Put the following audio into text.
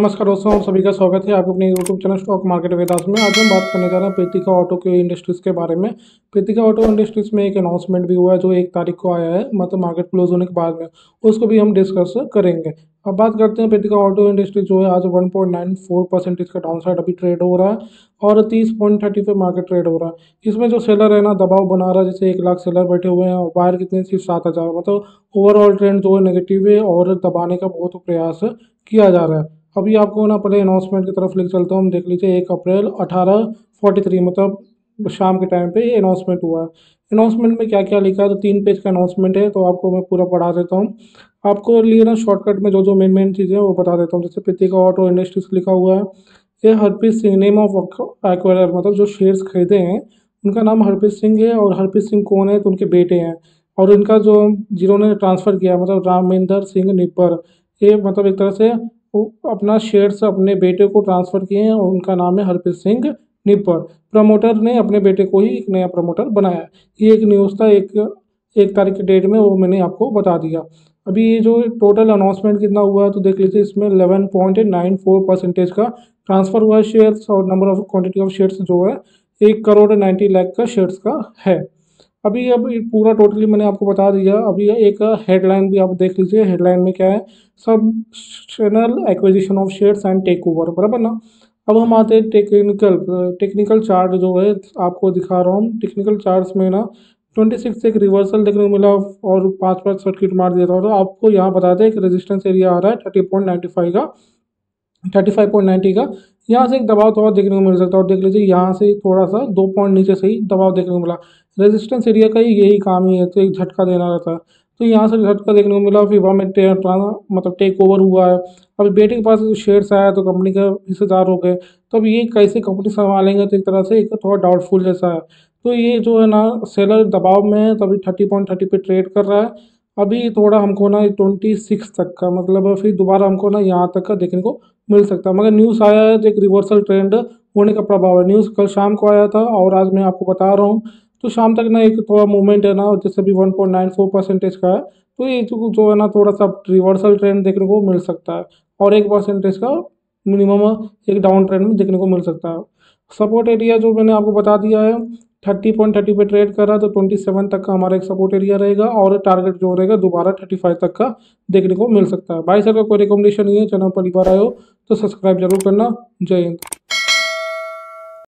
नमस्कार दोस्तों, आप सभी का स्वागत है आपके अपने YouTube channel stock market Vedas में। आज हम बात करने जा रहे हैं प्रतीका ऑटो के इंडस्ट्रीज़ के बारे में। प्रतीका ऑटो इंडस्ट्रीज़ में एक अनाउंसमेंट भी हुआ है जो 1 तारीख को आया है, मतलब मार्केट क्लोज होने के बाद में, उसको भी हम डिस्कस करेंगे। अब बात करते हैं प्रतीका ऑटो इंडस्ट्रीज जो है आज 1.94% का डाउनसाइड अभी ट्रेड हो रहा है और 30.35 मार्केट ट्रेड हो रहा है। इसमें जो सेलर है ना दबाव बना रहा है, जैसे 1 लाख सेलर बैठे हुए हैं और बाहर कितने सिर्फ 7,000, मतलब ओवरऑल ट्रेंड जो है नेगेटिव है और दबाने का बहुत प्रयास किया जा रहा है। अभी आपको ना पहले अनाउंसमेंट की तरफ ले चलता हूँ, हम देख लीजिए 1 अप्रैल 1843, मतलब शाम के टाइम पे ये अनाउंसमेंट हुआ है। अनाउंसमेंट में क्या क्या लिखा है, तो 3 पेज का अनाउंसमेंट है, तो आपको मैं पूरा पढ़ा देता हूँ। आपको लिए ना शॉर्टकट में जो जो मेन चीज़ें हैं वो बता देता हूँ। जैसे प्रतीका ऑटो इंडस्ट्रीज लिखा हुआ है, ये Harpreet Singh name of acquire, मतलब जो शेयर्स खरीदे हैं उनका नाम हरप्रीत सिंह है। और हरप्रीत सिंह कौन है, तो उनके बेटे हैं और उनका जो जिन्होंने ट्रांसफ़र किया, मतलब रामिंदर सिंह निब्बर, ये मतलब एक तरह से वो अपना शेयर्स अपने बेटे को ट्रांसफ़र किए हैं और उनका नाम है हरप्रीत सिंह निब्बर। प्रमोटर ने अपने बेटे को ही एक नया प्रमोटर बनाया। ये एक न्यूज़ था 1 तारीख की डेट में, वो मैंने आपको बता दिया। अभी ये जो टोटल अनाउंसमेंट कितना हुआ है तो देख लीजिए, इसमें 11.94% का ट्रांसफ़र हुआ है शेयर्स और number of quantity of shares जो है 1,90,00,000 का शेयर्स का है। अब पूरा टोटली मैंने आपको बता दिया। अभी एक हेडलाइन भी आप देख लीजिए, हेडलाइन में क्या है, सब channel acquisition of shares and take over, बराबर ना। अब हम आते हैं टेक्निकल चार्ट जो है आपको दिखा रहा हूँ। टेक्निकल चार्ट्स में ना 26 एक रिवर्सल देखने को मिला और 5 सर्किट मार दिया था। तो आपको यहाँ बता दें एक रेजिस्टेंस एरिया आ रहा है 30.95 का, 35.90 का, यहाँ से एक दबाव थोड़ा देखने को मिल सकता है। और देख लीजिए यहाँ से थोड़ा सा 2 पॉइंट नीचे से ही दबाव देखने को मिला। रेजिस्टेंस एरिया का ही यही काम ही है, तो एक झटका देना रहता है, तो यहाँ से झटका देखने को मिला। फिर में मतलब टेक ओवर हुआ है। अब बेटे के पास शेयर्स आया तो कंपनी का हिस्सेदार हो गए, तो अब ये कैसे कंपनी संभालेंगे, तो एक तरह से एक थोड़ा डाउटफुल जैसा है। तो ये जो है ना सेलर दबाव में है, तभी 30.30 पे ट्रेड कर रहा है। अभी थोड़ा हमको ना 26 तक का, मतलब फिर दोबारा हमको ना यहाँ तक का देखने को मिल सकता है। मगर न्यूज़ आया है तो एक रिवर्सल ट्रेंड होने का प्रभाव है। न्यूज़ कल शाम को आया था और आज मैं आपको बता रहा हूँ, तो शाम तक ना एक थोड़ा मूवमेंट है ना, जैसे भी 1.94% का है, तो ये जो है ना थोड़ा सा रिवर्सल ट्रेंड देखने को मिल सकता है और 1% का मिनिमम एक डाउन ट्रेंड में देखने को मिल सकता है। सपोर्ट एरिया जो मैंने आपको बता दिया है 30.30 पे ट्रेड कर रहा है, तो 27 तक का हमारा एक सपोर्ट एरिया रहेगा और टारगेट जो रहेगा दोबारा 35 तक का देखने को मिल सकता है। भाई सर का कोई रिकमेंडेशन नहीं है, चैनल पर बार आए हो तो सब्सक्राइब जरूर करना। जय हिंद।